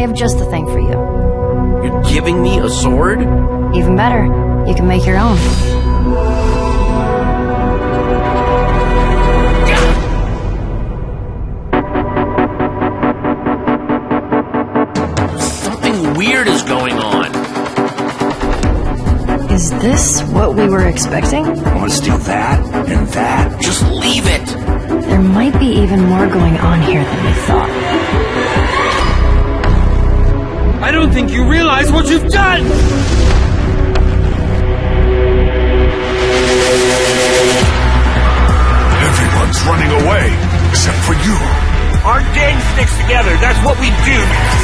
I have just the thing for you. You're giving me a sword? Even better, you can make your own. Something weird is going on. Is this what we were expecting? I want to steal that and that. Just leave it! There might be even more going on here than we thought. I don't think you realize what you've done! Everyone's running away, except for you. Our gang sticks together, that's what we do.